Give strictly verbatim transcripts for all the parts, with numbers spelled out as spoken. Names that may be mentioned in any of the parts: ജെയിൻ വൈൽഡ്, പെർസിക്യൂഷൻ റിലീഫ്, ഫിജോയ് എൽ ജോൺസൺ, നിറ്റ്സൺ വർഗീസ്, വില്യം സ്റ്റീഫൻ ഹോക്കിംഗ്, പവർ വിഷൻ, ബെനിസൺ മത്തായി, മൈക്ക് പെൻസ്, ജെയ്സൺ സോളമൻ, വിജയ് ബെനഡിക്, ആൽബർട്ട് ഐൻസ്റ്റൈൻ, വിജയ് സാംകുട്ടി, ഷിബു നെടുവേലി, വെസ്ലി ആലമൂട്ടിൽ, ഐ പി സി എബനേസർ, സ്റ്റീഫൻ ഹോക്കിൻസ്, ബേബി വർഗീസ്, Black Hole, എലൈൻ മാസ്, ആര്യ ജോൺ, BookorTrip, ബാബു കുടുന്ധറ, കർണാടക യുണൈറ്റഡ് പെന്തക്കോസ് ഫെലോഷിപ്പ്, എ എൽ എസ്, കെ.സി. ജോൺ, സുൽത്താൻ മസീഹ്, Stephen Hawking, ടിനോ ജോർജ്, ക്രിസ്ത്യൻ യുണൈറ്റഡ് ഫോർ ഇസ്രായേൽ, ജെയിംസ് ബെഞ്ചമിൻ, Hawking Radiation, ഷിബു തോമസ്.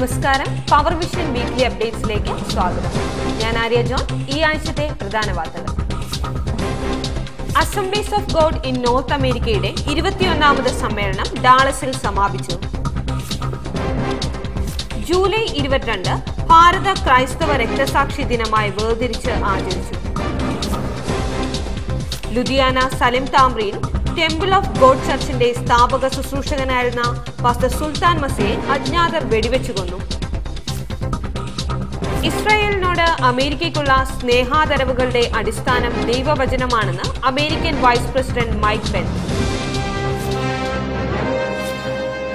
നമസ്കാരം പവർ വിഷൻ weekly അപ്ഡേറ്റ്സിലേക്ക് സ്വാഗതം. ഞാൻ ആര്യ ജോൺ. ഈ ആഴ്ചത്തെ പ്രധാന വാർത്തകൾ. Assemblies of God in North അമേരിക്കയുടെ ഇരുപത്തിയൊന്നാമത് സമ്മേളനം ഡാളസിൽ സമാപിച്ചു. ജൂലൈ ഇരുപത്തിരണ്ട് ഭാരത ക്രൈസ്തവ രക്തസാക്ഷി ദിനമായി വേർതിരിച്ച് ആചരിച്ചു. ലുധിയാന സലിം താമ്രിയിൽ ടെമ്പിൾ ഓഫ് ഗോഡ് ചർച്ചിന്റെ സ്ഥാപക ശുശ്രൂഷകനായിരുന്ന പാസ്റ്റർ സുൽത്താൻ മസിയെ അജ്ഞാതർ വെടിവെച്ചു കൊന്നു. ഇസ്രായേലിനോട് അമേരിക്കയ്ക്കുള്ള സ്നേഹാദരവുകളുടെ അടിസ്ഥാനം ദൈവവചനമാണെന്ന് American vice president മൈക്ക് പെൻസ്.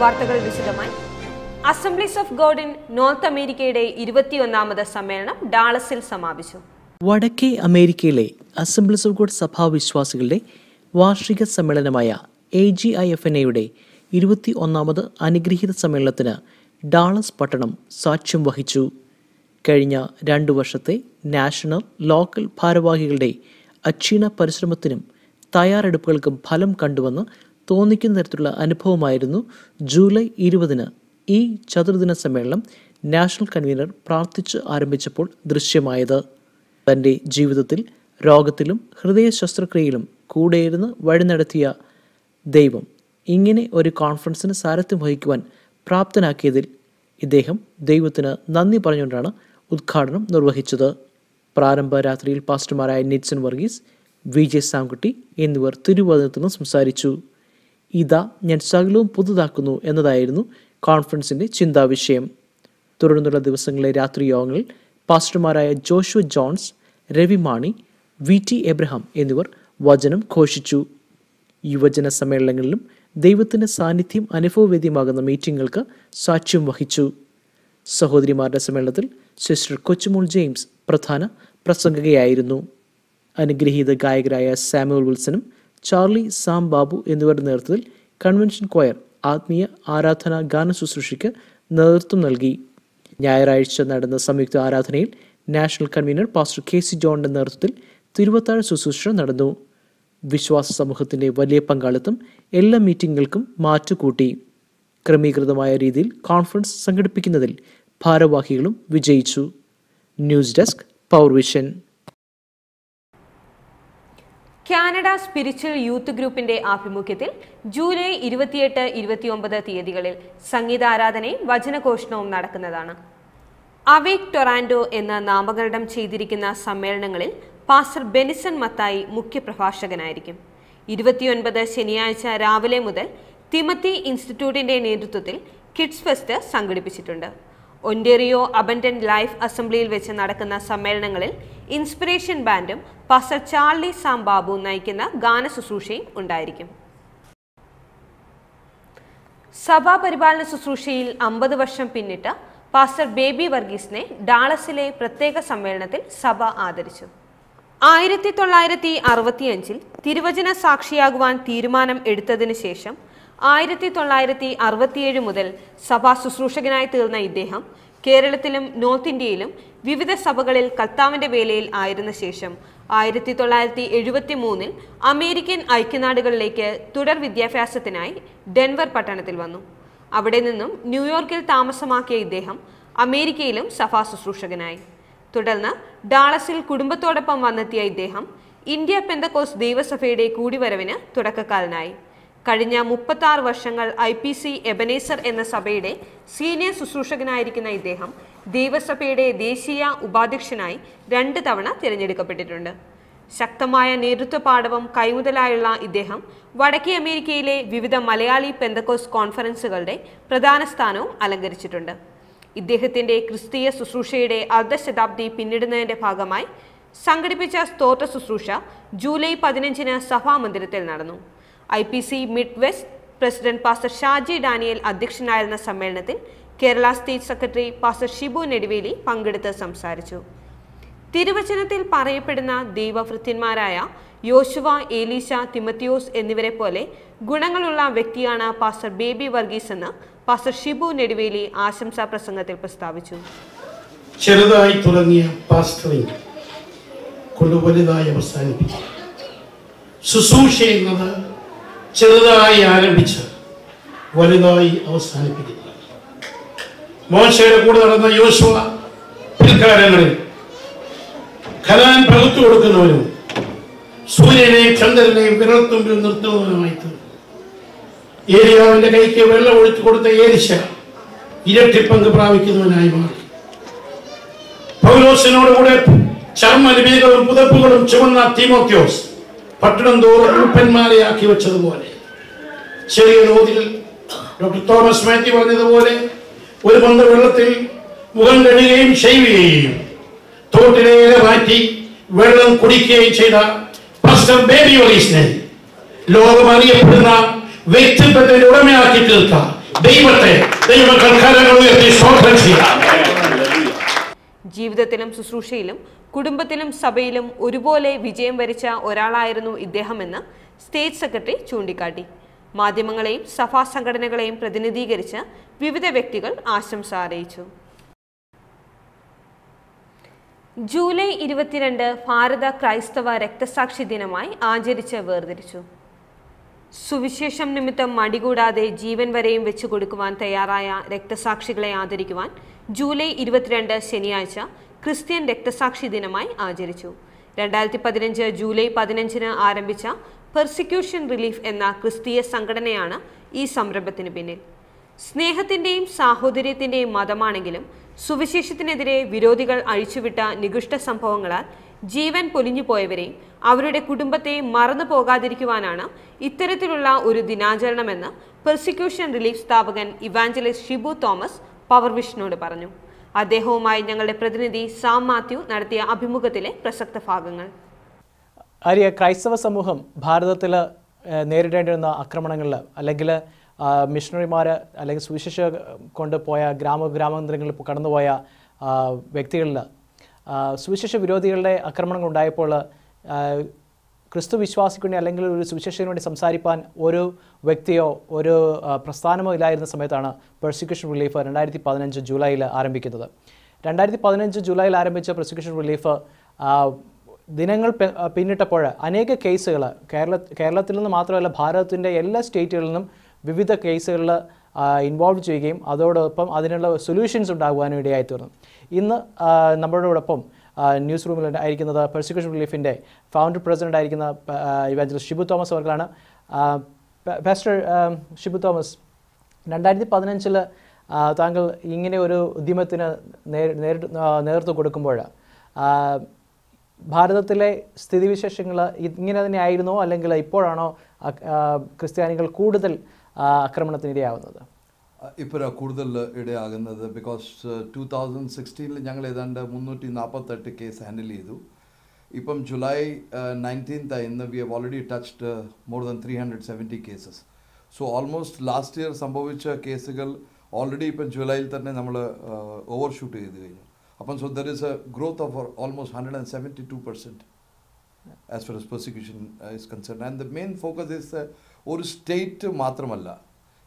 വാർത്തകൾ വിശദമായി. Assemblies of God in North അമേരിക്കയുടെ ഇരുപത്തിയൊന്നാമത് സമ്മേളനം ഡാളസിൽ സമാപിച്ചു. വടക്കേ അമേരിക്കയിലെ അസംബ്ലീസ് ഓഫ് ഗോഡ് സഭാ വിശ്വാസികളുടെ വാർഷിക സമ്മേളനമായ A G I F N എയുടെ ഇരുപത്തി ഒന്നാമത് അനുഗ്രഹീത സമ്മേളനത്തിന് ഡാളസ് പട്ടണം സാക്ഷ്യം വഹിച്ചു. കഴിഞ്ഞ രണ്ടു വർഷത്തെ നാഷണൽ ലോക്കൽ ഭാരവാഹികളുടെ അക്ഷീണ പരിശ്രമത്തിനും തയ്യാറെടുപ്പുകൾക്കും ഫലം കണ്ടുവെന്ന് തോന്നിക്കുന്ന തരത്തിലുള്ള അനുഭവമായിരുന്നു ജൂലൈ ഇരുപതിന് ഈ ചതുർദിന സമ്മേളനം നാഷണൽ കൺവീനർ പ്രാർത്ഥിച്ച് ആരംഭിച്ചപ്പോൾ ദൃശ്യമായത്. തൻ്റെ ജീവിതത്തിൽ രോഗത്തിലും ഹൃദയ ശസ്ത്രക്രിയയിലും കൂടെയിരുന്ന് വഴി നടത്തിയ ദൈവം ഇങ്ങനെ ഒരു കോൺഫറൻസിന് സാരഥ്യം വഹിക്കുവാൻ പ്രാപ്തനാക്കിയതിൽ ഇദ്ദേഹം ദൈവത്തിന് നന്ദി പറഞ്ഞുകൊണ്ടാണ് ഉദ്ഘാടനം നിർവഹിച്ചത്. പ്രാരംഭ രാത്രിയിൽ പാസ്റ്റർമാരായ നിറ്റ്സൺ വർഗീസ്, വിജയ് സാംകുട്ടി എന്നിവർ തിരുവനന്തപുരത്ത് നിന്ന് സംസാരിച്ചു. ഇതാ ഞാൻ സകലവും പുതുതാക്കുന്നു എന്നതായിരുന്നു കോൺഫറൻസിൻ്റെ ചിന്താവിഷയം. തുടർന്നുള്ള ദിവസങ്ങളിലെ രാത്രി യോഗങ്ങളിൽ പാസ്റ്റർമാരായ ജോഷു John's, Ravi Mani, V T Abraham എന്നിവർ വചനം ഘോഷിച്ചു. യുവജന സമ്മേളനങ്ങളിലും ദൈവത്തിൻ്റെ സാന്നിധ്യം അനുഭവവേദ്യമാകുന്ന മീറ്റിങ്ങുകൾക്ക് സാക്ഷ്യം വഹിച്ചു. സഹോദരിമാരുടെ സമ്മേളനത്തിൽ സിസ്റ്റർ കൊച്ചുമോൾ ജെയിംസ് പ്രധാന പ്രസംഗകയായിരുന്നു. അനുഗ്രഹീത ഗായകരായ സാമുവൽ വിൽസനും ചാർലി സാം ബാബു എന്നിവരുടെ നേതൃത്വത്തിൽ കൺവെൻഷൻ ക്വയർ ആത്മീയ ആരാധന ഗാന ശുശ്രൂഷയ്ക്ക് നേതൃത്വം നൽകി. ഞായറാഴ്ച നടന്ന സംയുക്ത ആരാധനയിൽ നാഷണൽ കൺവീനർ പാസ്റ്റർ കെ.സി. ജോണിൻ്റെ നേതൃത്വത്തിൽ തിരുവത്താഴ ശുശ്രൂഷ നടന്നു. വിശ്വാസ സമൂഹത്തിൻ്റെ വലിയ പങ്കാളിത്തം എല്ലാ മീറ്റിങ്ങുകൾക്കും മാറ്റുകൂട്ടി. ക്രമീകൃതമായ രീതിയിൽ കോൺഫറൻസ് സംഘടിപ്പിക്കുന്നതിൽ ഭാരവാഹികളും വിജയിച്ചു. News desk Powervision. Canada spiritual youth ഗ്രൂപ്പിന്റെ ആഭിമുഖ്യത്തിൽ ജൂലൈ ഇരുപത്തിയെട്ട് ഇരുപത്തിയൊമ്പത് തീയതികളിൽ സംഗീതാരാധനയും വചനഘോഷണവും നടക്കുന്നതാണ്. അവേക് ടൊറാൻഡോ എന്ന നാമകരണം ചെയ്തിരിക്കുന്ന സമ്മേളനങ്ങളിൽ പാസ്റ്റർ ബെനിസൺ മത്തായി മുഖ്യപ്രഭാഷകനായിരിക്കും. ഇരുപത്തിയൊൻപത് ശനിയാഴ്ച രാവിലെ മുതൽ തിമത്തി ഇൻസ്റ്റിറ്റ്യൂട്ടിന്റെ നേതൃത്വത്തിൽ കിഡ്സ് ഫെസ്റ്റ് സംഘടിപ്പിച്ചിട്ടുണ്ട്. ഒൻറ്റേറിയോ അബൻഡന്റ് ലൈഫ് അസംബ്ലിയിൽ വെച്ച് നടക്കുന്ന സമ്മേളനങ്ങളിൽ ഇൻസ്പിറേഷൻ ബാൻഡും പാസ്റ്റർ ചാർലി സാംബാബു നയിക്കുന്ന ഗാന ശുശ്രൂഷയും ഉണ്ടായിരിക്കും. സഭാപരിപാലന ശുശ്രൂഷയിൽ അമ്പത് വർഷം പിന്നിട്ട് പാസ്റ്റർ ബേബി വർഗീസിനെ ഡാളസിലെ പ്രത്യേക സമ്മേളനത്തിൽ സഭ ആദരിച്ചു. ആയിരത്തി തൊള്ളായിരത്തി അറുപത്തിയഞ്ചിൽ തിരുവചന സാക്ഷിയാകുവാൻ തീരുമാനം എടുത്തതിന് ശേഷം ആയിരത്തി തൊള്ളായിരത്തി അറുപത്തിയേഴ് മുതൽ സഭാ ശുശ്രൂഷകനായി തീർന്ന ഇദ്ദേഹം കേരളത്തിലും നോർത്ത് ഇന്ത്യയിലും വിവിധ സഭകളിൽ കർത്താവിൻ്റെ വേലയിൽ ആയിരുന്ന ശേഷം ആയിരത്തി തൊള്ളായിരത്തി എഴുപത്തി മൂന്നിൽ അമേരിക്കൻ ഐക്യനാടുകളിലേക്ക് തുടർ വിദ്യാഭ്യാസത്തിനായി ഡെൻവർ പട്ടണത്തിൽ വന്നു. അവിടെ നിന്നും ന്യൂയോർക്കിൽ താമസമാക്കിയ ഇദ്ദേഹം അമേരിക്കയിലും സഭാ ശുശ്രൂഷകനായി. തുടർന്ന് ഡാളസിൽ കുടുംബത്തോടൊപ്പം വന്നെത്തിയ ഇദ്ദേഹം ഇന്ത്യ പെന്തക്കോസ് ദൈവസഭയുടെ കൂടിവരവിന് തുടക്കക്കാരനായി. കഴിഞ്ഞ മുപ്പത്തി ആറ് വർഷങ്ങൾ ഐ പി സി എബനേസർ എന്ന സഭയുടെ സീനിയർ ശുശ്രൂഷകനായിരിക്കുന്ന ഇദ്ദേഹം ദൈവസഭയുടെ ദേശീയ ഉപാധ്യക്ഷനായി രണ്ട് തവണ തിരഞ്ഞെടുക്കപ്പെട്ടിട്ടുണ്ട്. ശക്തമായ നേതൃത്വ പാഠവും കൈമുതലായുള്ള ഇദ്ദേഹം വടക്കേ അമേരിക്കയിലെ വിവിധ മലയാളി പെന്തക്കോസ് കോൺഫറൻസുകളുടെ പ്രധാന സ്ഥാനവും അലങ്കരിച്ചിട്ടുണ്ട്. ഇദ്ദേഹത്തിൻ്റെ ക്രിസ്തീയ ശുശ്രൂഷയുടെ അർദ്ധശതാബ്ദി പിന്നിടുന്നതിൻ്റെ ഭാഗമായി സംഘടിപ്പിച്ച സ്തോത്ര ശുശ്രൂഷ ജൂലൈ പതിനഞ്ചിന് സഭാമന്ദിരത്തിൽ നടന്നു. I P C mid west president pastor Shaji Daniel അധ്യക്ഷനായിരുന്ന സമ്മേളനത്തിൽ Kerala state secretary pastor ഷിബു നെടുവേലി പങ്കെടുത്ത് സംസാരിച്ചു. തിരുവചനത്തിൽ പറയപ്പെടുന്ന ദൈവഭൃത്യന്മാരായ യോശുവ, ഏലീശ, തിമത്തിയോസ് എന്നിവരെ പോലെ ഗുണങ്ങളുള്ള വ്യക്തിയാണ് പാസ്റ്റർ ബേബി വർഗീസ് എന്ന് പാസ്റ്റർ ഷിബു നെടുവേലി ആശംസാ പ്രസംഗത്തിൽ പ്രസ്താവിച്ചു. ചെറുതായി തുടങ്ങിയ പാസ്റ്ററിംഗ് കൊണ്ടുവലുതായി അവസാനിപ്പിച്ചു. ശുശ്രൂഷ എന്നത് ചെറുതായി ആരംഭിച്ച് വലുതായി അവസാനിപ്പിക്കുക. മോശയുടെ കൂടെ നടന്ന യോശുവ പിൽക്കാലങ്ങളിൽ ഖനാൻ പകുത്തു കൊടുക്കുന്നവനും സൂര്യനെയും ചന്ദ്രനെയും വിരൽത്തുമ്പിൽ നിർത്തുന്നവനുമായി തീർന്നു. ഏലിയാവിന്റെ കൈക്ക് വെള്ളം ഒഴിച്ചു കൊടുത്ത ഏലിശ ഇരട്ടിപ്പങ്ക് പ്രാപിക്കുന്നവനായി മാറി. പൗലോസിനോടുകൂടെ ചർമ്മ ലിപികളും പുതപ്പുകളും ചുമന്ന തീമോത്യോസ് പട്ടണം തോറും ഉൾപ്പന്മാരെ ആക്കി വെച്ചതുപോലെ ചെറിയ തോതിൽ ഡോക്ടർ തോമസ് മാത്യു പറഞ്ഞതുപോലെ ഒരു പന്ത വെള്ളത്തിൽ മുഖം കഴുകുകയും ഷെയ്യുകയും തോട്ടിലെ ഇല മാറ്റി വെള്ളം കുടിക്കുകയും ചെയ്ത പാസ്റ്റർ ബേബി വർഗീസിനെ ലോകം അറിയപ്പെടുന്ന വ്യക്തിത്വത്തിന്റെ ഉടമയാക്കി തീർത്ത ദൈവത്തെ ദൈവമക്കൾ കരങ്ങൾ ഉയർത്തി സ്തോത്രം ചെയ്യാം. ജീവിതത്തിലും ശുശ്രൂഷയിലും കുടുംബത്തിലും സഭയിലും ഒരുപോലെ വിജയം വരിച്ച ഒരാളായിരുന്നു ഇദ്ദേഹമെന്ന് സ്റ്റേറ്റ് സെക്രട്ടറി ചൂണ്ടിക്കാട്ടി. മാധ്യമങ്ങളെയും സഭാ സംഘടനകളെയും പ്രതിനിധീകരിച്ച വിവിധ വ്യക്തികൾ ആശംസ അറിയിച്ചു. ജൂലൈ ഇരുപത്തിരണ്ട് ഭാരത ക്രൈസ്തവ രക്തസാക്ഷി ദിനമായി ആചരിച്ച് വേർതിരിച്ചു. സുവിശേഷം നിമിത്തം മടികൂടാതെ ജീവൻ വരെയും വെച്ചു കൊടുക്കുവാൻ തയ്യാറായ രക്തസാക്ഷികളെ ആദരിക്കുവാൻ ജൂലൈ ഇരുപത്തിരണ്ട് ശനിയാഴ്ച ക്രിസ്ത്യൻ രക്തസാക്ഷി ദിനമായി ആചരിച്ചു. രണ്ടായിരത്തി പതിനഞ്ച് ജൂലൈ പതിനഞ്ചിന് ആരംഭിച്ച പെർസിക്യൂഷൻ റിലീഫ് എന്ന ക്രിസ്തീയ സംഘടനയാണ് ഈ സംരംഭത്തിന് പിന്നിൽ. സ്നേഹത്തിൻ്റെയും സാഹോദര്യത്തിൻ്റെയും മതമാണെങ്കിലും സുവിശേഷത്തിനെതിരെ വിരോധികൾ അഴിച്ചുവിട്ട നികൃഷ്ട സംഭവങ്ങളാൽ ജീവൻ പൊലിഞ്ഞു പോയവരെയും അവരുടെ കുടുംബത്തെ മറന്നു പോകാതിരിക്കുവാനാണ് ഇത്തരത്തിലുള്ള ഒരു ദിനാചരണമെന്ന് പെർസിക്യൂഷൻ റിലീഫ് സ്ഥാപകൻ ഇവാഞ്ചലിസ്റ്റ് ഷിബു തോമസ് പവർവിഷനോട് പറഞ്ഞു. അദ്ദേഹവുമായി ഞങ്ങളുടെ പ്രതിനിധി സാം മാത്യു നടത്തിയ അഭിമുഖത്തിലെ പ്രസക്ത ഭാഗങ്ങൾ. ആര്യ, ക്രൈസ്തവ സമൂഹം ഭാരതത്തിൽ നേരിടേണ്ടിരുന്ന ആക്രമണങ്ങളിൽ അല്ലെങ്കിൽ മിഷണറിമാർ അല്ലെങ്കിൽ സുവിശേഷ കൊണ്ടുപോയ ഗ്രാമ ഗ്രാമാന്തരങ്ങളിൽ കടന്നുപോയ വ്യക്തികളിൽ സുവിശേഷ വിരോധികളുടെ ആക്രമണങ്ങൾ ഉണ്ടായപ്പോൾ ക്രിസ്തു വിശ്വാസിക്ക് വേണ്ടി അല്ലെങ്കിൽ ഒരു സുവിശേഷത്തിന് വേണ്ടി സംസാരിപ്പാൻ ഒരു വ്യക്തിയോ ഒരു പ്രസ്ഥാനമോ ഇല്ലായിരുന്ന സമയത്താണ് പെർസിക്യൂഷൻ റിലീഫ് രണ്ടായിരത്തി പതിനഞ്ച് ജൂലൈയിൽ ആരംഭിക്കുന്നത്. രണ്ടായിരത്തി പതിനഞ്ച് ജൂലൈയിൽ ആരംഭിച്ച പെർസിക്യൂഷൻ റിലീഫ് ദിനങ്ങൾ പിന്നിട്ടപ്പോൾ അനേക കേസുകൾ കേരള കേരളത്തിൽ നിന്ന് മാത്രമല്ല ഭാരതത്തിൻ്റെ എല്ലാ സ്റ്റേറ്റുകളിൽ നിന്നും വിവിധ കേസുകളിൽ ഇൻവോൾവ് ചെയ്യുകയും അതോടൊപ്പം അതിനുള്ള സൊല്യൂഷൻസ് ഉണ്ടാകുവാനും ഇടയായി തീർന്നു. ഇന്ന് നമ്മളോടൊപ്പം ന്യൂസ് റൂമിൽ ആയിരിക്കുന്നത് പെർസിക്യൂഷൻ റിലീഫിൻ്റെ ഫൗണ്ടർ പ്രസിഡൻ്റ് ആയിരിക്കുന്ന ഇവാഞ്ചലിസ്റ്റ് ഷിബു തോമസ് അവർക്കാണ്. പാസ്റ്റർ ഷിബു തോമസ്, രണ്ടായിരത്തി പതിനഞ്ചിൽ താങ്കൾ ഇങ്ങനെ ഒരു ഉദ്യമത്തിന് നേരിട്ട് നേതൃത്വം കൊടുക്കുമ്പോൾ ഭാരതത്തിലെ സ്ഥിതിവിശേഷങ്ങൾ ഇങ്ങനെ തന്നെയായിരുന്നോ അല്ലെങ്കിൽ ഇപ്പോഴാണോ ക്രിസ്ത്യാനികൾ കൂടുതൽ ആക്രമണത്തിനിടയാവുന്നത്? ഇപ്പോഴാ കൂടുതൽ ഇടയാകുന്നത്. ബിക്കോസ് ടു തൗസൻഡ് സിക്സ്റ്റീനിൽ ഞങ്ങൾ ഏതാണ്ട് മുന്നൂറ്റി നാൽപ്പത്തെട്ട് കേസ് ഹാൻഡിൽ ചെയ്തു. ഇപ്പം ജൂലൈ നയൻറ്റീൻത്ത് ഇന്ന് we have already touched more than three hundred seventy cases. So almost last year സംഭവിച്ച കേസുകൾ ഓൾറെഡി ഇപ്പം ജൂലൈയിൽ തന്നെ നമ്മൾ ഓവർ ഷൂട്ട് ചെയ്ത് കഴിഞ്ഞു. അപ്പം so there is a growth of almost hundred and seventy two percent as far as persecution is concern. And the main focus is ഒരു സ്റ്റേറ്റ് മാത്രമല്ല,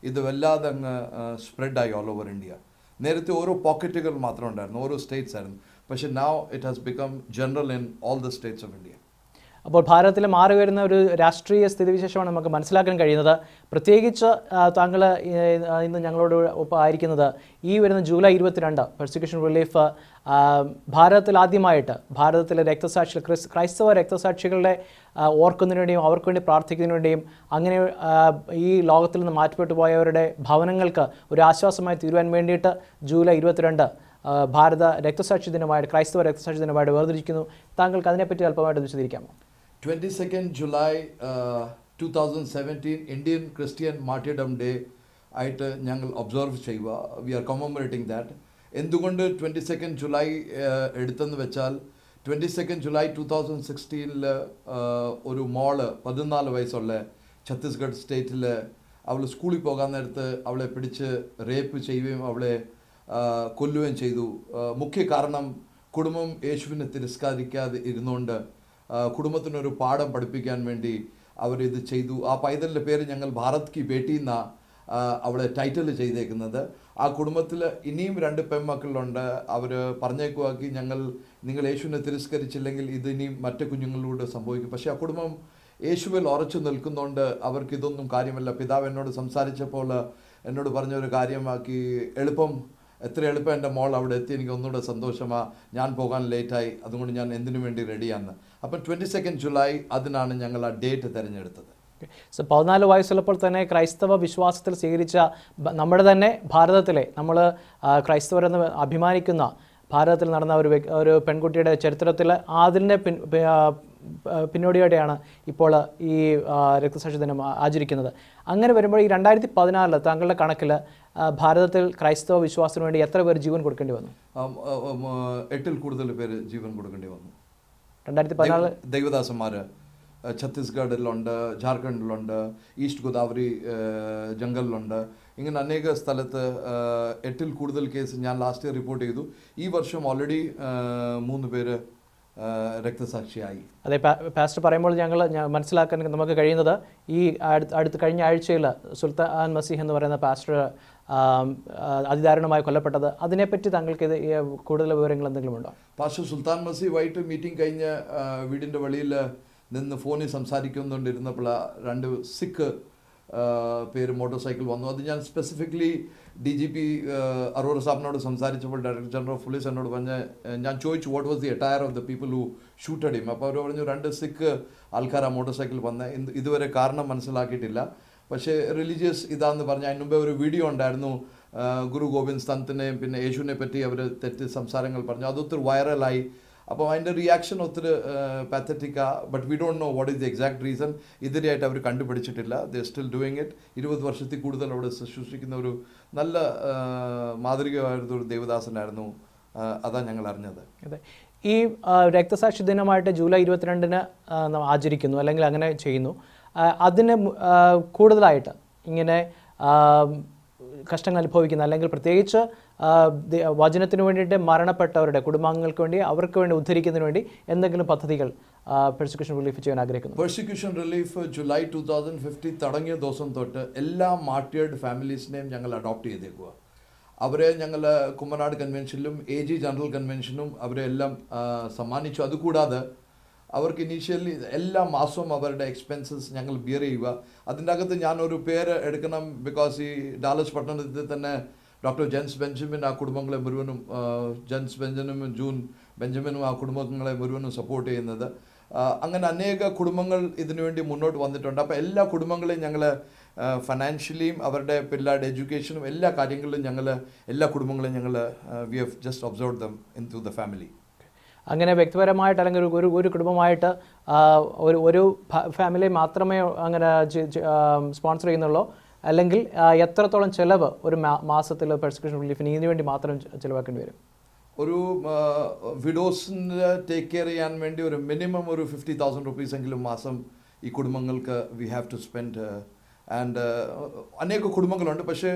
ഇത് വല്ലാതെ അങ്ങ് സ്പ്രെഡായി ഓൾ ഓവർ ഇന്ത്യ. നേരത്തെ ഓരോ പോക്കറ്റുകൾ മാത്രം ഉണ്ടായിരുന്നു, ഓരോ സ്റ്റേറ്റ്സ് ആയിരുന്നു. പക്ഷേ now it has become general in all the states of India. അപ്പോൾ ഭാരതത്തിൽ മാറി വരുന്ന ഒരു രാഷ്ട്രീയ സ്ഥിതിവിശേഷമാണ് നമുക്ക് മനസ്സിലാക്കാൻ കഴിയുന്നത്. പ്രത്യേകിച്ച് താങ്കൾ ഇന്ന് ഞങ്ങളോട് ഒപ്പം ആയിരിക്കുന്നത് ഈ വരുന്ന ജൂലൈ ഇരുപത്തിരണ്ട് പെർസിക്യൂഷൻ റിലീഫ് ഭാരതത്തിൽ ആദ്യമായിട്ട് ഭാരതത്തിലെ രക്തസാക്ഷി ക്രിസ് ക്രൈസ്തവ രക്തസാക്ഷികളുടെ ഓർക്കുന്നതിനു വേണ്ടിയും അവർക്ക് വേണ്ടി പ്രാർത്ഥിക്കുന്നതിനു വേണ്ടിയും അങ്ങനെ ഈ ലോകത്തിൽ നിന്ന് മാറ്റപ്പെട്ടു പോയവരുടെ ഭവനങ്ങൾക്ക് ഒരു ആശ്വാസമായി തീരുവാൻ വേണ്ടിയിട്ട് ജൂലൈ ഇരുപത്തിരണ്ട് ഭാരത രക്തസാക്ഷി ദിനമായിട്ട് ക്രൈസ്തവ രക്തസാക്ഷി ദിനമായിട്ട് വേർതിരിക്കുന്നു. താങ്കൾക്ക് അതിനെപ്പറ്റി അല്പമായിട്ട് വിശദീകരിക്കാമോ? Twenty second July two thousand seventeen Indian Christian martyrdom day ആയിട്ട് ഞങ്ങൾ ഒബ്സർവ് ചെയ്യുക. We are commemorating that. എന്തുകൊണ്ട് ട്വൻറ്റി സെക്കൻഡ് ജൂലൈ എടുത്തെന്ന് വെച്ചാൽ twenty second July two thousand സിക്സ്റ്റീനിൽ ഒരു മോള് പതിനാല് വയസ്സുള്ള ഛത്തീസ്ഗഡ് സ്റ്റേറ്റിൽ അവൾ സ്കൂളിൽ പോകാൻ നേരത്ത് അവളെ പിടിച്ച് റേപ്പ് ചെയ്യുകയും അവളെ കൊല്ലുകയും ചെയ്തു. മുഖ്യ കാരണം കുടുംബം യേശുവിനെ തിരസ്കരിക്കാതെ ഇരുന്നുകൊണ്ട് കുടുംബത്തിനൊരു പാഠം പഠിപ്പിക്കാൻ വേണ്ടി അവരിത് ചെയ്തു. ആ പൈതലിൻ്റെ പേര് ഞങ്ങൾ ഭാരത് കി ബേട്ടി എന്ന അവളെ ടൈറ്റിൽ ചെയ്തേക്കുന്നത്. ആ കുടുംബത്തിൽ ഇനിയും രണ്ട് പെൺമക്കളുണ്ട്. അവർ പറഞ്ഞേക്കുവാക്കി ഞങ്ങൾ നിങ്ങൾ യേശുവിനെ തിരസ്കരിച്ചില്ലെങ്കിൽ ഇത് ഇനിയും മറ്റു കുഞ്ഞുങ്ങളിലൂടെ സംഭവിക്കും. പക്ഷേ ആ കുടുംബം യേശുവിൽ ഉറച്ചു നിൽക്കുന്നതുകൊണ്ട് അവർക്കിതൊന്നും കാര്യമല്ല. പിതാവ് എന്നോട് സംസാരിച്ചപ്പോൾ എന്നോട് പറഞ്ഞൊരു കാര്യമാക്കി എളുപ്പം എത്ര എളുപ്പം എൻ്റെ മോൾ അവിടെ എത്തി, എനിക്ക് ഒന്നുകൂടെ സന്തോഷമാണ്. ഞാൻ പോകാൻ ലേറ്റായി, അതുകൊണ്ട് ഞാൻ എന്തിനു വേണ്ടി റെഡിയാന്ന്. അപ്പം ട്വൻറ്റി സെക്കൻഡ് ജൂലൈ അതിനാണ് ഞങ്ങൾ ആ ഡേറ്റ് തിരഞ്ഞെടുത്തത്. സോ പതിനാല് വയസ്സുള്ളപ്പോൾ തന്നെ ക്രൈസ്തവ വിശ്വാസത്തിൽ സ്വീകരിച്ച നമ്മുടെ തന്നെ ഭാരതത്തിലെ നമ്മൾ ക്രൈസ്തവരെന്ന് അഭിമാനിക്കുന്ന ഭാരതത്തിൽ നടന്ന ഒരു ഒരു പെൺകുട്ടിയുടെ ചരിത്രത്തിൽ അതിൻ്റെ പിൻ പിന്നോടിയോടെയാണ് ഇപ്പോൾ ഈ രക്തസാക്ഷി ദിനം ആചരിക്കുന്നത്. അങ്ങനെ വരുമ്പോൾ ഈ രണ്ടായിരത്തി പതിനാറില് താങ്കളുടെ കണക്കിൽ ഭാരതത്തിൽ ക്രൈസ്തവ വിശ്വാസത്തിന് വേണ്ടി എത്ര പേർ ജീവൻ കൊടുക്കേണ്ടി വന്നു? എട്ടിൽ കൂടുതൽ പേര് ജീവൻ കൊടുക്കേണ്ടി വന്നു. രണ്ടായിരത്തി പതിനാല് ദൈവദാസന്മാർ ഛത്തീസ്ഗഡിലുണ്ട്, ജാർഖണ്ഡിലുണ്ട്, ഈസ്റ്റ് ഗോദാവരി ജംഗലിലുണ്ട്, ഇങ്ങനെ അനേക സ്ഥലത്ത് എട്ടിൽ കൂടുതൽ കേസ് ഞാൻ ലാസ്റ്റ് ഇയർ റിപ്പോർട്ട് ചെയ്തു. ഈ വർഷം ഓൾറെഡി മൂന്ന് പേര് രക്തസാക്ഷിയായി. അതെ, പാസ്റ്റർ പറയുമ്പോൾ ഞങ്ങൾ മനസ്സിലാക്കാൻ നമുക്ക് കഴിയുന്നത് ഈ അടുത്ത കഴിഞ്ഞ ആഴ്ചയിൽ സുൽത്താൻ മസീഹ് എന്ന് പറയുന്ന പാസ്റ്റർ അതിദാരുണമായി കൊല്ലപ്പെട്ടത്, അതിനെപ്പറ്റി താങ്കൾക്ക് ഇത് കൂടുതൽ വിവരങ്ങൾ എന്തെങ്കിലും ഉണ്ടോ? പാസ്റ്റർ സുൽത്താൻ മസീഹ് വൈകിട്ട് മീറ്റിംഗ് കഴിഞ്ഞ് വീടിൻ്റെ വെളിയിൽ നിന്ന് ഫോണിൽ സംസാരിക്കുന്നുകൊണ്ടിരുന്നപ്പോൾ രണ്ട് സിഖ് പേര് മോട്ടോർ സൈക്കിൾ വന്നു. അത് ഞാൻ specifically D G P Arora സാബിനോട് സംസാരിച്ചപ്പോൾ ഡയറക്ടർ ജനറൽ ഓഫ് പോലീസ് എന്നോട് പറഞ്ഞ് ഞാൻ ചോദിച്ചു what was the attire of the people who shooted him. അപ്പോൾ അവർ പറഞ്ഞു രണ്ട് സിഖ് ആൾക്കാർ ആ മോട്ടോർ സൈക്കിൾ വന്ന് ഇതുവരെ കാരണം മനസ്സിലാക്കിയിട്ടില്ല, പക്ഷേ റിലീജിയസ് ഇതാന്ന് പറഞ്ഞ് അതിന് മുമ്പേ ഒരു വീഡിയോ ഉണ്ടായിരുന്നു. ഗുരു ഗോവിന്ദ് സന്തിനെയും പിന്നെ യേശുവിനെ പറ്റി അവർ തെറ്റ് സംസാരങ്ങൾ പറഞ്ഞു, അതൊത്തിരി വൈറലായി. അപ്പോൾ അതിൻ്റെ റിയാക്ഷൻ ഒത്തിരി പാത്തറ്റിക്കാണ്. But we don't know what is the exact reason. ഇതിനെയായിട്ട് അവർ കണ്ടുപിടിച്ചിട്ടില്ല. They still doing it. ഇരുപത് വർഷത്തിൽ കൂടുതൽ അവിടെ ശുശ്രൂഷിക്കുന്ന ഒരു നല്ല മാതൃകയായിരുന്ന ഒരു ദേവദാസനായിരുന്നു, അതാണ് ഞങ്ങൾ അറിഞ്ഞത്. അതെ, ഈ രക്തസാക്ഷി ദിനമായിട്ട് ജൂലൈ ഇരുപത്തിരണ്ടിന് ആചരിക്കുന്നു അല്ലെങ്കിൽ അങ്ങനെ ചെയ്യുന്നു. അതിന് കൂടുതലായിട്ട് ഇങ്ങനെ കഷ്ടങ്ങൾ അനുഭവിക്കുന്ന അല്ലെങ്കിൽ പ്രത്യേകിച്ച് വചനത്തിന് വേണ്ടിയിട്ട് മരണപ്പെട്ടവരുടെ കുടുംബാംഗങ്ങൾക്ക് വേണ്ടി അവർക്ക് വേണ്ടി ഉദ്ധരിക്കുന്നതിന് വേണ്ടി എന്തെങ്കിലും പദ്ധതികൾ പെർസിക്യൂഷൻ റിലീഫ് ചെയ്യാൻ ആഗ്രഹിക്കുന്നു. പെർസിക്യൂഷൻ റിലീഫ് July two thousand fifty തുടങ്ങിയ ദിവസം തൊട്ട് എല്ലാ മാർട്ടിയേർഡ് ഫാമിലീസിനെയും ഞങ്ങൾ അഡോപ്റ്റ് ചെയ്തേക്കുക. അവരെ ഞങ്ങൾ കുമ്മനാട് കൺവെൻഷനിലും എ ജി ജനറൽ കൺവെൻഷനും അവരെല്ലാം സമ്മാനിച്ചു. അതുകൂടാതെ അവർക്ക് ഇനീഷ്യലി എല്ലാ മാസവും അവരുടെ എക്സ്പെൻസസ് ഞങ്ങൾ ബിയർ ചെയ്യുക. അതിൻ്റെ അകത്ത് ഞാനൊരു പേര് എടുക്കണം, ബിക്കോസ് ഈ ഡാലസ് പട്ടണത്തിൽ തന്നെ ഡോക്ടർ ജെയിംസ് ബെഞ്ചമിൻ ആ കുടുംബങ്ങളെ മുഴുവനും, ജെയിംസ് ബെഞ്ചമിനും ജൂൺ ബെഞ്ചമിനും ആ കുടുംബങ്ങളെ മുഴുവനും സപ്പോർട്ട് ചെയ്യുന്നത്. അങ്ങനെ അനേക കുടുംബങ്ങൾ ഇതിനുവേണ്ടി മുന്നോട്ട് വന്നിട്ടുണ്ട്. അപ്പോൾ എല്ലാ കുടുംബങ്ങളെയും ഞങ്ങൾ ഫിനാൻഷ്യലിയും അവരുടെ പിള്ളേരുടെ എഡ്യൂക്കേഷനും എല്ലാ കാര്യങ്ങളിലും ഞങ്ങൾ എല്ലാ കുടുംബങ്ങളെയും ഞങ്ങൾ we have just absorbed them in to the family. അങ്ങനെ വ്യക്തിപരമായിട്ട് അല്ലെങ്കിൽ ഒരു ഒരു കുടുംബമായിട്ട് ഒരു ഒരു ഫാമിലി മാത്രമേ അങ്ങനെ സ്പോൺസർ ചെയ്യുന്നുള്ളൂ, അല്ലെങ്കിൽ എത്രത്തോളം ചിലവ് ഒരു മാസത്തിൽ പെർസിക്യൂഷൻ റിലീഫിന് ഇതിനു വേണ്ടി മാത്രം ചിലവാക്കേണ്ടി വരും? ഒരു വിഡോസിന് ടേക്ക് കെയർ ചെയ്യാൻ വേണ്ടി ഒരു മിനിമം ഒരു ഫിഫ്റ്റി തൗസൻഡ് റുപ്പീസ് എങ്കിലും മാസം ഈ കുടുംബങ്ങൾക്ക് we have to spend. And അനേക കുടുംബങ്ങളുണ്ട്, പക്ഷേ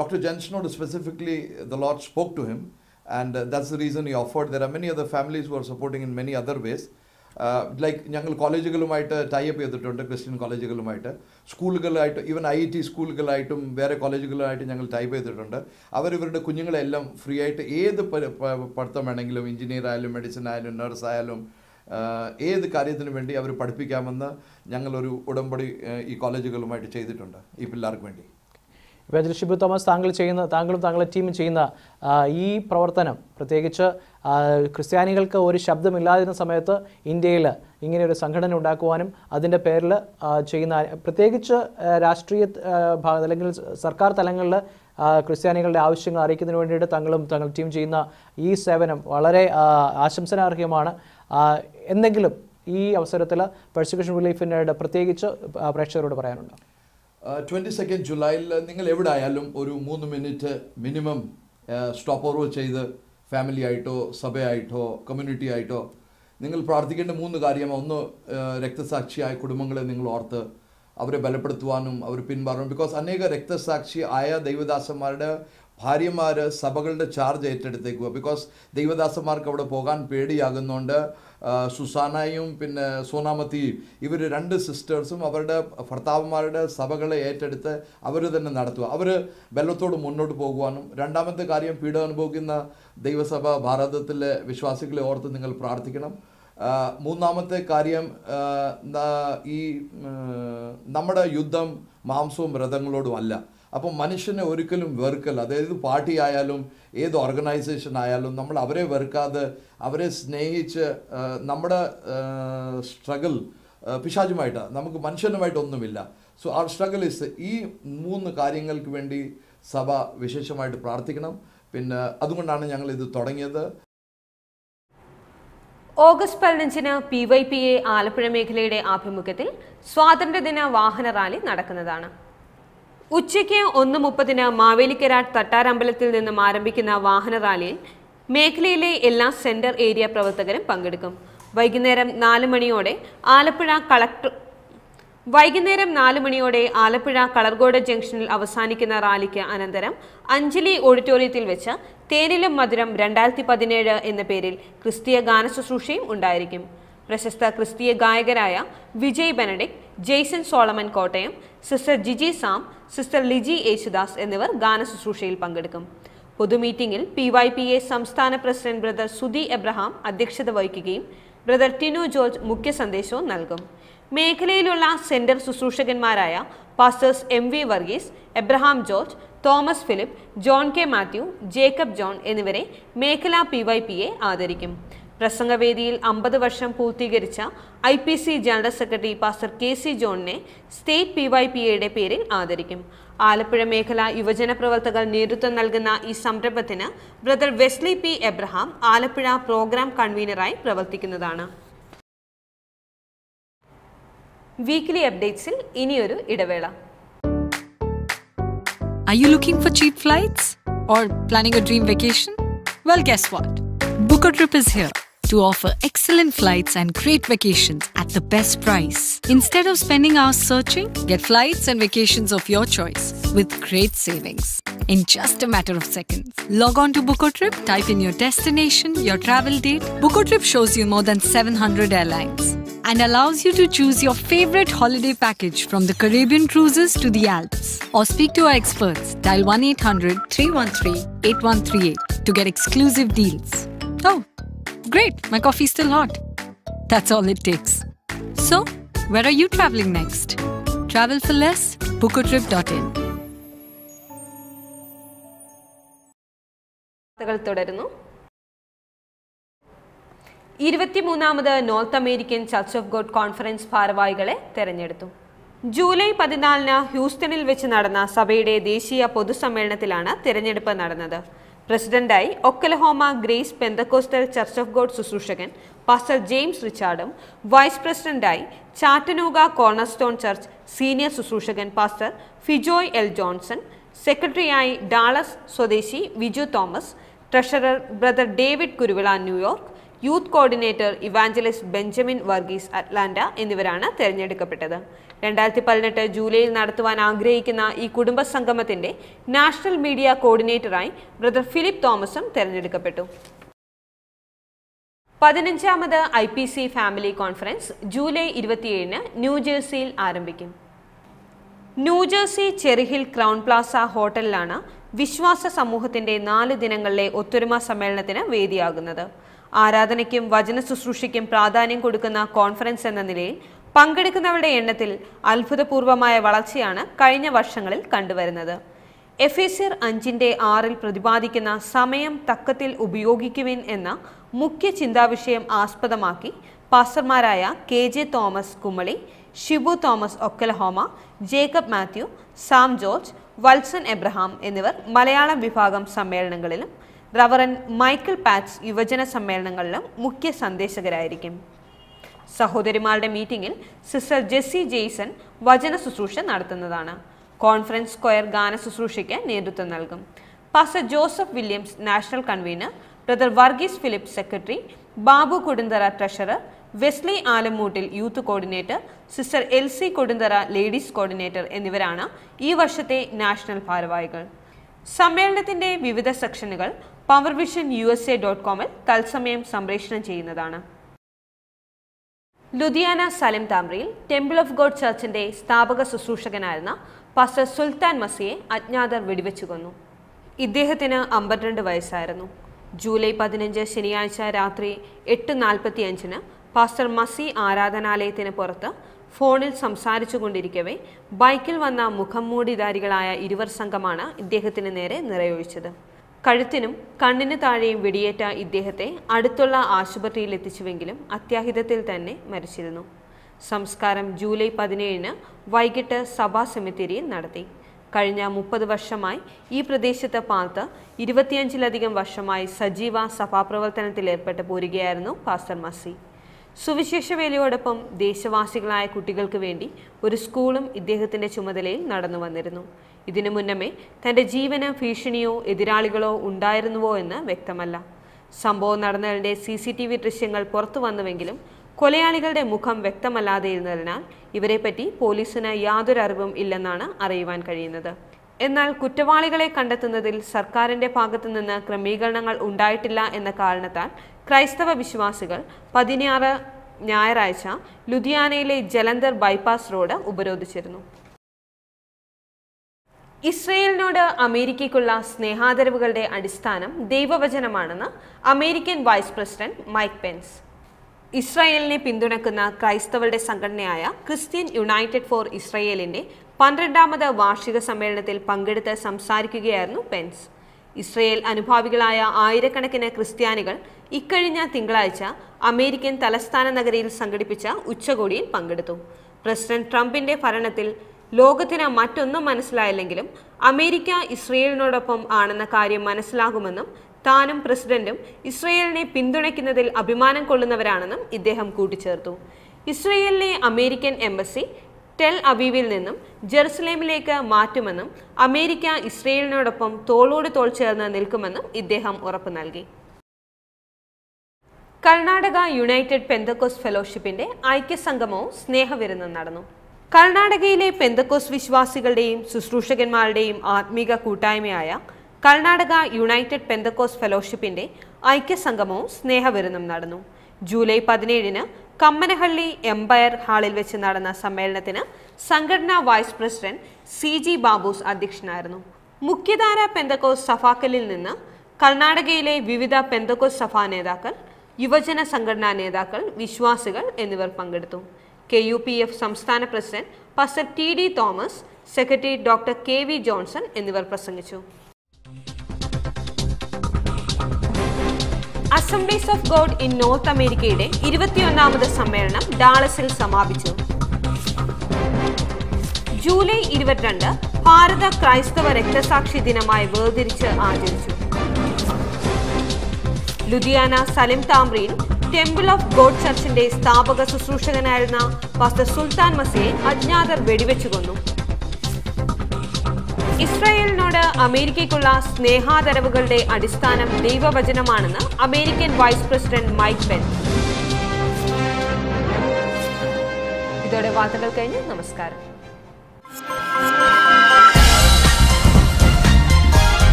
ഡോക്ടർ ജെൻസനോട് specifically the Lord spoke to him. And uh, that's the reason he offered. There are many other families who are supporting in many other ways. Uh, like, njangal collegegalumayitte tie-up cheythittundu, Christian collegegalumayitte, schoolgalumayitte, even I I T schoolgalumaayitte, vere collegegalumayitte njangal tie-up cheythittundu. Avar ivarude kunjungale ellam free aayittu edu paditham venengilum, engineer aayalum, medicine aayalum, nurse aayalum, ഏത് കാര്യത്തിന് വേണ്ടി അവർ പഠിപ്പിക്കാമെന്ന് ഞങ്ങളൊരു ഉടമ്പടി ഈ കോളേജുകളുമായിട്ട് ചെയ്തിട്ടുണ്ട് ഈ പിള്ളേർക്ക് വേണ്ടി. ഇപ്പോൾ ഷിബു തോമസ്, താങ്കൾ ചെയ്യുന്ന താങ്കളും താങ്കളുടെ ടീമും ചെയ്യുന്ന ഈ പ്രവർത്തനം, പ്രത്യേകിച്ച് ക്രിസ്ത്യാനികൾക്ക് ഒരു ശബ്ദമില്ലാതിരുന്ന സമയത്ത് ഇന്ത്യയിൽ ഇങ്ങനെ ഒരു സംഘടന ഉണ്ടാക്കുവാനും അതിൻ്റെ പേരിൽ ചെയ്യുന്ന, പ്രത്യേകിച്ച് രാഷ്ട്രീയ ഭാഗ അല്ലെങ്കിൽ സർക്കാർ തലങ്ങളിൽ ക്രിസ്ത്യാനികളുടെ ആവശ്യങ്ങൾ അറിയിക്കുന്നതിന് വേണ്ടിയിട്ട് താങ്കളും താങ്കളുടെ ടീം ചെയ്യുന്ന ഈ സേവനം വളരെ ആശംസനാർഹമാണ്. എന്തെങ്കിലും ഈ അവസരത്തിൽ പെർസിക്യൂഷൻ റിലീഫിൻ്റെ പ്രത്യേകിച്ച് പ്രേക്ഷകരോട് പറയാനുണ്ടോ? ട്വൻറ്റി സെക്കൻഡ് ജൂലൈയിൽ നിങ്ങൾ എവിടെ ആയാലും ഒരു മൂന്ന് മിനിറ്റ് മിനിമം സ്റ്റോപ്പ് ഓവർ ചെയ്ത് ഫാമിലി ആയിട്ടോ സഭയായിട്ടോ കമ്മ്യൂണിറ്റി ആയിട്ടോ നിങ്ങൾ പ്രാർത്ഥിക്കേണ്ട മൂന്ന് കാര്യമാണ്. ഒന്ന്, രക്തസാക്ഷിയായ കുടുംബങ്ങളെ നിങ്ങൾ ഓർത്ത് അവരെ ബലപ്പെടുത്തുവാനും അവർ പിന്മാറണം. ബിക്കോസ് അനേക രക്തസാക്ഷി ആയ ദൈവദാസന്മാരുടെ ഭാര്യമാർ സഭകളുടെ ചാർജ് ഏറ്റെടുത്തേക്കുക. ബിക്കോസ് ദൈവദാസന്മാർക്ക് അവിടെ പോകാൻ പേടിയാകുന്നുണ്ട്. സുസാനയും പിന്നെ സോനാമത്തിയും ഇവർ രണ്ട് സിസ്റ്റേഴ്സും അവരുടെ ഭർത്താവന്മാരുടെ സഭകളെ ഏറ്റെടുത്ത് അവർ തന്നെ നടത്തുക. അവർ ബലത്തോട് മുന്നോട്ട് പോകുവാനും, രണ്ടാമത്തെ കാര്യം പീഡനം അനുഭവിക്കുന്ന ദൈവസഭ ഭാരതത്തിലെ വിശ്വാസികളെ ഓർത്ത് നിങ്ങൾ പ്രാർത്ഥിക്കണം. മൂന്നാമത്തെ കാര്യം, ഈ നമ്മുടെ യുദ്ധം മാംസവും രഥങ്ങളോടും അല്ല. അപ്പോൾ മനുഷ്യനെ ഒരിക്കലും വെറുക്കൽ, അതായത് പാർട്ടി ആയാലും ഏത് ഓർഗനൈസേഷൻ ആയാലും നമ്മൾ അവരെ വെറുക്കാതെ അവരെ സ്നേഹിച്ച് നമ്മുടെ സ്ട്രഗിൾ പിശാചുമായിട്ടാണ്, നമുക്ക് മനുഷ്യനുമായിട്ടൊന്നുമില്ല. സോ അവർ സ്ട്രഗിൾ ഇസ് ഈ മൂന്ന് കാര്യങ്ങൾക്ക് വേണ്ടി സഭ വിശേഷമായിട്ട് പ്രാർത്ഥിക്കണം. പിന്നെ അതുകൊണ്ടാണ് ഞങ്ങൾ ഇത് തുടങ്ങിയത്. ഓഗസ്റ്റ് പതിനഞ്ചിന് P Y P A Alappuzha മേഖലയുടെ ആഭിമുഖ്യത്തിൽ സ്വാതന്ത്ര്യദിന വാഹന റാലി നടക്കുന്നതാണ്. ഉച്ചയ്ക്ക് ഒന്ന് മുപ്പതിന് മാവേലിക്കര തട്ടാരമ്പലത്തിൽ നിന്നും ആരംഭിക്കുന്ന വാഹന റാലിയിൽ മേഖലയിലെ എല്ലാ സെന്റർ ഏരിയ പ്രവർത്തകരും പങ്കെടുക്കും. വൈകുന്നേരം നാല് മണിയോടെ ആലപ്പുഴ കളക്ടർ വൈകുന്നേരം നാല് മണിയോടെ ആലപ്പുഴ കളർകോട് ജംഗ്ഷനിൽ അവസാനിക്കുന്ന റാലിക്ക് അനന്തരം അഞ്ജലി ഓഡിറ്റോറിയത്തിൽ വെച്ച് തേനിലും മധുരം രണ്ടായിരത്തി പതിനേഴ് എന്ന പേരിൽ ക്രിസ്തീയ ഗാനശുശ്രൂഷയും ഉണ്ടായിരിക്കും. പ്രശസ്ത ക്രിസ്തീയ ഗായകരായ വിജയ് ബെനഡിക്, ജെയ്സൺ സോളമൻ Kottayam, sister Jiji Sam, sister Liji Yesudas എന്നിവർ ഗാനശുശ്രൂഷയിൽ പങ്കെടുക്കും. പൊതുമീറ്റിംഗിൽ പി വൈ പി എ സംസ്ഥാന പ്രസിഡന്റ് ബ്രദർ സുധി എബ്രഹാം അധ്യക്ഷത വഹിക്കുകയും ബ്രദർ ടിനോ ജോർജ് മുഖ്യ സന്ദേശവും നൽകും. മേഖലയിലുള്ള സെന്റർ ശുശ്രൂഷകന്മാരായ pastors M V Varghese, Abraham George, Thomas Philip, ജോൺ K Mathew, Jacob ജോൺ എന്നിവരെ മേഖലാ പി വൈ പി എ ആദരിക്കും. പ്രസംഗവേദിയിൽ അമ്പത് വർഷം പൂർത്തീകരിച്ച I P C general secretary pastor K C ജോണിനെ സ്റ്റേറ്റ് പി വൈ പി എയുടെ പേരിൽ ആദരിക്കും. ആലപ്പുഴ മേഖല യുവജന പ്രവർത്തകർ നേതൃത്വം നൽകുന്ന ഈ സംരംഭത്തിന് brother Wesley P Abraham Alappuzha programme കൺവീനറായി പ്രവർത്തിക്കുന്നതാണ്. വീക്കിലി അപ്ഡേറ്റ്സിൽ ഇനിയൊരു ഇടവേള. Are you looking for cheap flights or planning a dream vacation? Well, guess what? BookorTrip is here to offer excellent flights and great vacations at the best price. Instead of spending hours searching, get flights and vacations of your choice with great savings in just a matter of seconds. Log on to BookorTrip, type in your destination, your travel date. BookorTrip shows you more than seven hundred airlines and allows you to choose your favorite holiday package from the Caribbean cruises to the Alps. Or speak to our experts. Dial one eight hundred three one three eight one three eight to get exclusive deals. Oh, great, my coffee's still hot. That's all it takes. So, where are you traveling next? Travel for less, bookotrip dot in. ഇരുപത്തിമൂന്നാമത് North American Church of God conference ഭാരവാഹികളെ തെരഞ്ഞെടുത്തു. July പതിനാലിന് ഹ്യൂസ്റ്റണിൽ വെച്ച് നടന്ന സഭയുടെ ദേശീയ പൊതുസമ്മേളനത്തിലാണ് തിരഞ്ഞെടുപ്പ് നടന്നത്. പ്രസിഡന്റായി Oklahoma Grace Pentecostal church of God ശുശ്രൂഷകൻ പാസ്റ്റർ ജെയിംസ് റിച്ചാർഡും, വൈസ് പ്രസിഡന്റായി ചാറ്റനൂഗ കോർണർസ്റ്റോൺ ചർച്ച് സീനിയർ ശുശ്രൂഷകൻ പാസ്റ്റർ ഫിജോയ് എൽ ജോൺസൺ, സെക്രട്ടറിയായി ഡാളസ് സ്വദേശി Viju Thomas, treasurer brother David Kuruvila New York, youth coordinator evangelist Benjamin Varghese Atlanta എന്നിവരാണ് തിരഞ്ഞെടുക്കപ്പെട്ടത്. രണ്ടായിരത്തി പതിനെട്ട് ജൂലൈയിൽ നടത്തുവാൻ ആഗ്രഹിക്കുന്ന ഈ കുടുംബ സംഗമത്തിന്റെ നാഷണൽ മീഡിയ കോർഡിനേറ്ററായി ബ്രദർ ഫിലിപ്പ് തോമസും തിരഞ്ഞെടുക്കപ്പെട്ടു. പതിനഞ്ചാമത് I P C family conference July ഇരുപത്തിയേഴിന് ന്യൂജേഴ്സിയിൽ ആരംഭിക്കും. ന്യൂജേഴ്സി ചെറിഹിൽ ക്രൗൺ പ്ലാസ ഹോട്ടലിലാണ് വിശ്വാസ സമൂഹത്തിന്റെ നാല് ദിനങ്ങളിലെ ഒത്തൊരുമ സമ്മേളനത്തിന് വേദിയാകുന്നത്. ആരാധനയ്ക്കും വചന ശുശ്രൂഷയ്ക്കും പ്രാധാന്യം കൊടുക്കുന്ന കോൺഫറൻസ് എന്ന നിലയിൽ പങ്കെടുക്കുന്നവരുടെ എണ്ണത്തിൽ അത്ഭുതപൂർവമായ വളർച്ചയാണ് കഴിഞ്ഞ വർഷങ്ങളിൽ കണ്ടുവരുന്നത്. എഫേസ്യർ അഞ്ചിന്റെ ആറിൽ പ്രതിപാദിക്കുന്ന സമയം തക്കത്തിൽ ഉപയോഗിക്കുവിൻ എന്ന മുഖ്യ ചിന്താവിഷയം ആസ്പദമാക്കി പാസ്റ്റർമാരായ K J Thomas Kummali, ഷിബു തോമസ് Oklahoma, Jacob Mathew, Sam George, Valsan Abraham എന്നിവർ മലയാളം വിഭാഗം സമ്മേളനങ്ങളിലും റവറൻ മൈക്കിൾ പാറ്റ്സ് യുവജന സമ്മേളനങ്ങളിലും മുഖ്യ സന്ദേശകരായിരിക്കും. സഹോദരിമാരുടെ മീറ്റിംഗിൽ സിസ്റ്റർ ജെസ്സി ജെയ്സൺ വചന ശുശ്രൂഷ നടത്തുന്നതാണ്. കോൺഫറൻസ് സ്ക്വയർ ഗാന ശുശ്രൂഷയ്ക്ക് നേതൃത്വം നൽകും. Pastor Joseph Williams national convener, brother Varghese Philip secretary, ബാബു കുടുന്ധറ treasurer, വെസ്ലി ആലമൂട്ടിൽ youth coordinator, sister Elsie Kudunthara ladies coordinator എന്നിവരാണ് ഈ വർഷത്തെ നാഷണൽ ഭാരവാഹികൾ. സമ്മേളനത്തിന്റെ വിവിധ സെക്ഷനുകൾ പവർ വിഷൻ U S A dot കോമിൽ തത്സമയം സംപ്രേഷണം ചെയ്യുന്നതാണ്. ലുധിയാന സലിം താമ്രയിൽ ടെമ്പിൾ ഓഫ് ഗോഡ് ചർച്ചിന്റെ സ്ഥാപക ശുശ്രൂഷകനായിരുന്ന പാസ്റ്റർ സുൽത്താൻ മസിയെ അജ്ഞാതർ വെടിവെച്ചു കൊന്നു. ഇദ്ദേഹത്തിന് അമ്പത്തിരണ്ട് വയസ്സായിരുന്നു. ജൂലൈ പതിനഞ്ച് ശനിയാഴ്ച രാത്രി എട്ട് നാൽപ്പത്തി അഞ്ചിന് പാസ്റ്റർ മസി ആരാധനാലയത്തിന് പുറത്ത് ഫോണിൽ സംസാരിച്ചു കൊണ്ടിരിക്കവേ ബൈക്കിൽ വന്ന മുഖം മൂടിധാരികളായ ഇരുവർ സംഘമാണ് ഇദ്ദേഹത്തിന് നേരെ നിറയൊഴിച്ചത്. കഴുത്തിനും കണ്ണിന് താഴെയും വെടിയേറ്റ ഇദ്ദേഹത്തെ അടുത്തുള്ള ആശുപത്രിയിൽ എത്തിച്ചുവെങ്കിലും അത്യാഹിതത്തിൽ തന്നെ മരിച്ചിരുന്നു. സംസ്കാരം ജൂലൈ പതിനേഴിന് വൈകിട്ട് സഭാ സെമിത്തേരിയിൽ നടത്തി. കഴിഞ്ഞ മുപ്പത് വർഷമായി ഈ പ്രദേശത്ത് പാർത്ത് ഇരുപത്തിയഞ്ചിലധികം വർഷമായി സജീവ സഭാപ്രവർത്തനത്തിൽ ഏർപ്പെട്ട് പോരുകയായിരുന്നു പാസ്റ്റർ മസി. സുവിശേഷ വേലയോടൊപ്പം ദേശവാസികളായ കുട്ടികൾക്ക് വേണ്ടി ഒരു സ്കൂളും ഇദ്ദേഹത്തിൻ്റെ ചുമതലയിൽ നടന്നു വന്നിരുന്നു. ഇതിനു മുന്നമേ തൻ്റെ ജീവന ഭീഷണിയോ എതിരാളികളോ ഉണ്ടായിരുന്നുവോ എന്ന് വ്യക്തമല്ല. സംഭവം നടന്നതിൻ്റെ സി സി ടി വി ദൃശ്യങ്ങൾ പുറത്തു വന്നുവെങ്കിലും കൊലയാളികളുടെ മുഖം വ്യക്തമല്ലാതെയിരുന്നതിനാൽ ഇവരെപ്പറ്റി പോലീസിന് യാതൊരു അറിവും ഇല്ലെന്നാണ് അറിയുവാൻ കഴിയുന്നത്. എന്നാൽ കുറ്റവാളികളെ കണ്ടെത്തുന്നതിൽ സർക്കാരിൻ്റെ ഭാഗത്തു നിന്ന് ക്രമീകരണങ്ങൾ ഉണ്ടായിട്ടില്ല എന്ന കാരണത്താൽ ക്രൈസ്തവ വിശ്വാസികൾ പതിനാറ് ഞായറാഴ്ച ലുധിയാനയിലെ ജലന്ധർ ബൈപ്പാസ് റോഡ് ഉപരോധിച്ചിരുന്നു. ഇസ്രയേലിനോട് അമേരിക്കയ്ക്കുള്ള സ്നേഹാദരവുകളുടെ അടിസ്ഥാനം ദൈവവചനമാണെന്ന് American vice president മൈക്ക് പെൻസ്. ഇസ്രായേലിനെ പിന്തുണക്കുന്ന ക്രൈസ്തവരുടെ സംഘടനയായ ക്രിസ്ത്യൻ യുണൈറ്റഡ് ഫോർ ഇസ്രായേലിൻ്റെ പന്ത്രണ്ടാമത് വാർഷിക സമ്മേളനത്തിൽ പങ്കെടുത്ത് സംസാരിക്കുകയായിരുന്നു പെൻസ്. ഇസ്രയേൽ അനുഭാവികളായ ആയിരക്കണക്കിന് ക്രിസ്ത്യാനികൾ ഇക്കഴിഞ്ഞ തിങ്കളാഴ്ച അമേരിക്കൻ തലസ്ഥാന നഗരിയിൽ സംഘടിപ്പിച്ച ഉച്ചകോടിയിൽ പങ്കെടുത്തു. പ്രസിഡന്റ് ട്രംപിൻ്റെ ഭരണത്തിൽ ലോകത്തിന് മറ്റൊന്നും മനസ്സിലായില്ലെങ്കിലും അമേരിക്ക ഇസ്രയേലിനോടൊപ്പം ആണെന്ന കാര്യം മനസ്സിലാകുമെന്നും താനും പ്രസിഡന്റും ഇസ്രയേലിനെ പിന്തുണയ്ക്കുന്നതിൽ അഭിമാനം കൊള്ളുന്നവരാണെന്നും ഇദ്ദേഹം കൂട്ടിച്ചേർത്തു. ഇസ്രയേലിലെ അമേരിക്കൻ എംബസി ടെൽ അവീവിൽ നിന്നും ജെറുസലേമിലേക്ക് മാറ്റുമെന്നും അമേരിക്ക ഇസ്രയേലിനോടൊപ്പം തോളോട് തോൾ ചേർന്ന് നിൽക്കുമെന്നും ഇദ്ദേഹം ഉറപ്പു നൽകി. കർണാടക യുണൈറ്റഡ് പെന്തക്കോസ് ഫെലോഷിപ്പിന്റെ ഐക്യസംഗമവും സ്നേഹവിരുന്നും നടന്നു. കർണാടകയിലെ പെന്തക്കോസ് വിശ്വാസികളുടെയും ശുശ്രൂഷകന്മാരുടെയും ആത്മീക കൂട്ടായ്മയായ കർണാടക യുണൈറ്റഡ് പെന്തക്കോസ് ഫെലോഷിപ്പിന്റെ ഐക്യസംഗമവും സ്നേഹവിരുന്നും നടന്നു. ജൂലൈ പതിനേഴിന് കമ്മനഹള്ളി എംപയർ ഹാളിൽ വെച്ച് നടന്ന സമ്മേളനത്തിന് സംഘടനാ vice president C G Babus അധ്യക്ഷനായിരുന്നു. മുഖ്യധാര പെന്തക്കോസ് സഭാക്കളിൽ നിന്ന് കർണാടകയിലെ വിവിധ പെന്തക്കോസ് സഭാ നേതാക്കൾ, യുവജന സംഘടനാ നേതാക്കൾ, വിശ്വാസികൾ എന്നിവർ പങ്കെടുത്തു. കെ യു പി എഫ് സംസ്ഥാന president pastor T D Thomas, secretary doctor K V Johnson എന്നിവർ പ്രസംഗിച്ചു. Assemblies of God in North അമേരിക്കയുടെ ഇരുപത്തിയൊന്നാമത് സമ്മേളനം ഡാളസിൽ സമാപിച്ചു. ജൂലൈ ഇരുപത്തിരണ്ട് ഭാരത ക്രൈസ്തവ രക്തസാക്ഷി ദിനമായി വേർതിരിച്ച് ആചരിച്ചു. ലുധിയാന സലിം താമ്രിയിൽ ടെമ്പിൾ ഓഫ് ഗോഡ് ചർച്ചിന്റെ സ്ഥാപക ശുശ്രൂഷകനായിരുന്ന പാസ്റ്റർ സുൽത്താൻ മസിയെ അജ്ഞാതർ വെടിവെച്ചു കൊന്നു. ഇസ്രായേലിനോട് അമേരിക്കയ്ക്കുള്ള സ്നേഹാദരവുകളുടെ അടിസ്ഥാനം ദൈവവചനമാണെന്ന് American vice president മൈക്ക് പെൻസ്. ഇതോടെ വാർത്തകൾ കഴിഞ്ഞ് നമസ്കാരം.